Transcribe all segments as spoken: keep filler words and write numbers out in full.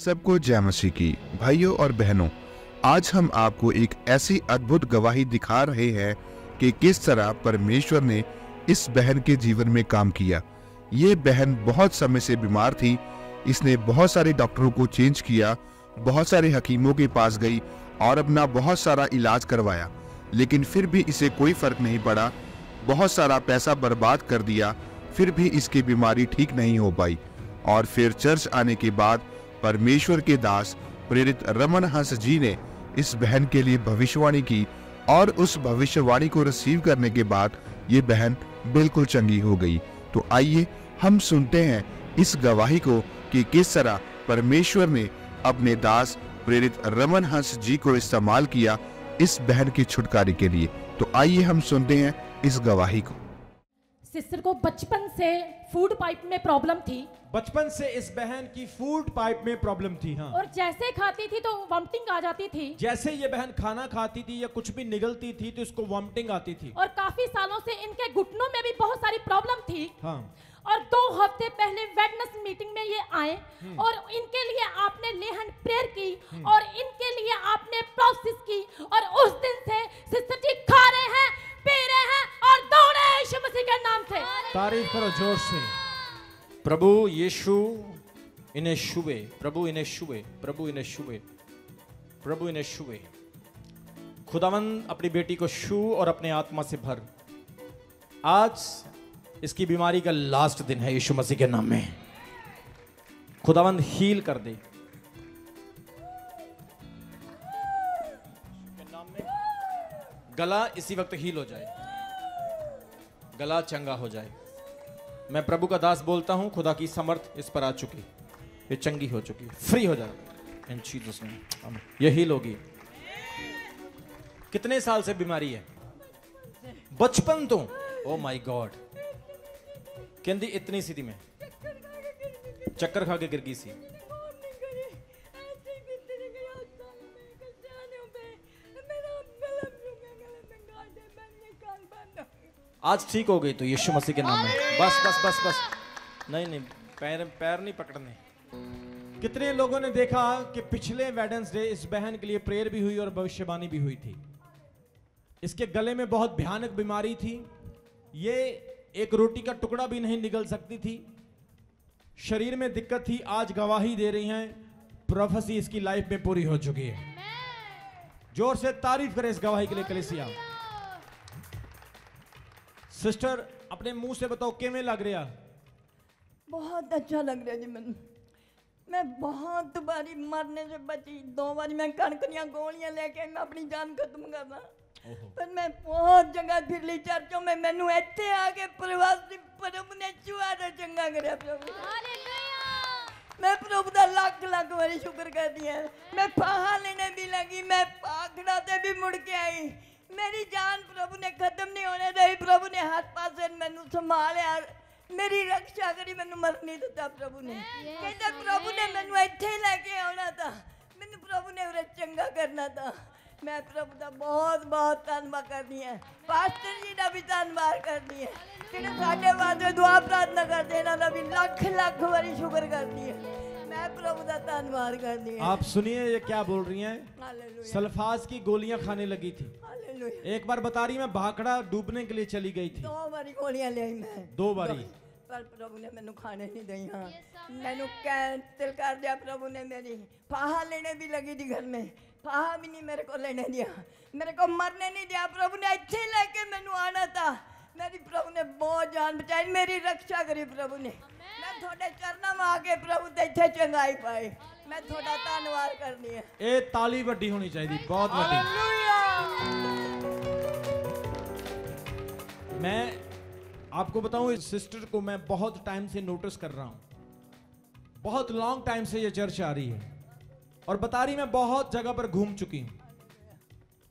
सबको जय मसीह की। भाइयों और बहनों, आज हम आपको एक ऐसी अद्भुत गवाही दिखा रहे हैं कि किस तरह परमेश्वर ने इस बहन के जीवन में काम किया। ये बहन बहुत समय से बीमार थी। इसने बहुत सारे डॉक्टरों को चेंज किया, बहुत सारे हकीमों के पास गई और अपना बहुत सारा इलाज करवाया, लेकिन फिर भी इसे कोई फर्क नहीं पड़ा। बहुत सारा पैसा बर्बाद कर दिया, फिर भी इसकी बीमारी ठीक नहीं हो पाई। और फिर चर्च आने के बाद परमेश्वर के दास प्रेरित रमन हंस जी ने इस बहन के लिए भविष्यवाणी की और उस भविष्यवाणी को रिसीव करने के बाद ये बहन बिल्कुल चंगी हो गई। तो आइए हम सुनते हैं इस गवाही को कि किस तरह परमेश्वर ने अपने दास प्रेरित रमन हंस जी को इस्तेमाल किया इस बहन की छुटकारे के लिए। तो आइए हम सुनते हैं इस गवाही को। सिस्टर को बचपन से फूड पाइप में प्रॉब्लम थी। बचपन से इस बहन की फूड पाइप में प्रॉब्लम थी। हाँ। और जैसे खाती थी तो वॉमिटिंग आ जाती थी। जैसे ये बहन खाना खाती थी या कुछ भी निगलती थी तो इसको वॉमिटिंग आती थी। और काफी सालों से इनके घुटनों में भी बहुत सारी प्रॉब्लम थी। हाँ। और दो हफ्ते पहले वेडनेस मीटिंग में ये आए और इनके लिए आपने लेहन प्रेयर की और इनके लिए आपने प्रोसेस की और उस दिन से सिस्टर जी खा रहे हैं, पी रहे हैं और दौड़ रहे हैं यीशु मसीह के नाम से। तारीफ करो जोर से। प्रभु यीशु इन्हें छुए, प्रभु इन्हें छुए, प्रभु इन्हें छुए, प्रभु इन्हें छुए। खुदावंद अपनी बेटी को छू और अपने आत्मा से भर। आज इसकी बीमारी का लास्ट दिन है, यीशु मसीह के नाम में खुदावंद हील कर दे। नाम में गला इसी वक्त हील हो जाए, गला चंगा हो जाए। मैं प्रभु का दास बोलता हूं, खुदा की समर्थ इस पर आ चुकी, ये चंगी हो चुकी, फ्री हो जाए इन चीजों से। ये हील होगी। कितने साल से बीमारी है? बचपन तो। Oh my God. कहती इतनी सी थी, मैं चक्कर खा के गिर गई सी। आज ठीक हो गई तो यीशु मसीह के नाम में। बस बस बस बस नहीं नहीं पैर पैर नहीं पकड़ने। कितने लोगों ने देखा कि पिछले वेडनेसडे इस बहन के लिए प्रेयर भी हुई और भविष्यवाणी भी हुई थी। इसके गले में बहुत भयानक बीमारी थी। ये एक रोटी का टुकड़ा भी नहीं निगल सकती थी। शरीर में दिक्कत थी। आज गवाही दे रही हैं, प्रोफेसी इसकी लाइफ में पूरी हो चुकी है। जोर से तारीफ करें इस गवाही के लिए कलीसिया। सिस्टर अपने मुंह से बताओ कैसे लग रहा? बहुत अच्छा लग रहा जी। मन मैं बहुत बारी मरने से बची। दो बारी मैं कड़कनिया गोलियां लेके मैं अपनी जान खत्म करना, पर मैं बहुत जगह फिर ली चर्चों में। मैनू इतने आके प्रवासी प्रभु ने छुआ तो चंगा करा। प्रभु मैं प्रभु का लाख लाख बारी शुक्र करती है। मैं फाहा लेने भी लगी, मैं पाखड़ा से भी मुड़ के आई। मेरी जान प्रभु ने खत्म नहीं होने दी। प्रभु ने हाथ पास मैनू संभालिया, मेरी रक्षा करी, मैनू मर नहीं दिता प्रभु ने। कहता प्रभु ने मैनू इतने लेके आना था, मैनू प्रभु ने उरे चंगा करना था। मैं प्रभु का बहुत बहुत धन्यवाद करनी है। पास्टर जी का भी धन्यवाद करनी है। साढ़े वास्ते दुआ प्रार्थना करते हैं ना, भी लाख लाख बारी शुक्र करनी है। मैं प्रभु का धन्यवाद करनी है। आप सुनिए ये क्या बोल रही हैं। सल्फाज की गोलियां खाने लगी थी। एक बार बता रही मैं भाखड़ा डूबने के लिए चली गई थी। दो बारी गोलियां ले आई मैं, दो बारी, पर प्रभु ने मैनू खाने नहीं दी। हाँ मैनू कैंसिल कर दिया प्रभु ने। मेरी फाहा लेने भी लगी थी, घर में फाहा भी नहीं मेरे को लेने दिया, मेरे को मरने नहीं दिया। प्रभु ने अच्छे लेके मैनू आना था। मेरी प्रभु ने बहुत जान बचाई, मेरी रक्षा करी प्रभु ने। मैं थोड़े चरणों में आके प्रभु ते इत्थे चंगाई पाई। मैं थोड़ा धन्यवाद करनी है। ए ताली वड्डी होनी चाहिए, बहुत वड्डी। मैं आपको बताऊं, इस सिस्टर को मैं बहुत टाइम से नोटिस कर रहा हूं। बहुत लॉन्ग टाइम से ये चर्च आ रही है और बता रही मैं बहुत जगह पर घूम चुकी हूँ,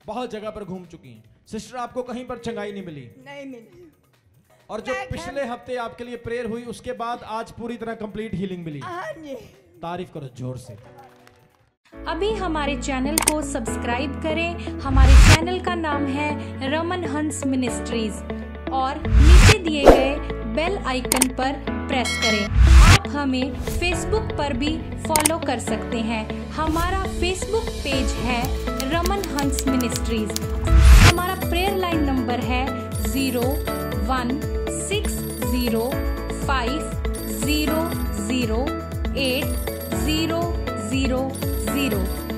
बहुत जगह पर घूम चुकी हूँ। सिस्टर आपको कहीं पर चंगाई नहीं मिली? नहीं मिली। और जो पिछले हफ्ते आपके लिए प्रेयर हुई उसके बाद आज पूरी तरह कंप्लीट हीलिंग मिली। तारीफ करो जोर से। अभी हमारे चैनल को सब्सक्राइब करें। हमारे चैनल का नाम है रमन हंस मिनिस्ट्रीज और नीचे दिए गए बेल आइकन पर प्रेस करें। आप हमें फेसबुक पर भी फॉलो कर सकते हैं। हमारा फेसबुक पेज है रमन हंस मिनिस्ट्रीज। हमारा प्रेयर लाइन नंबर है zero one six zero five zero zero eight zero zero zero.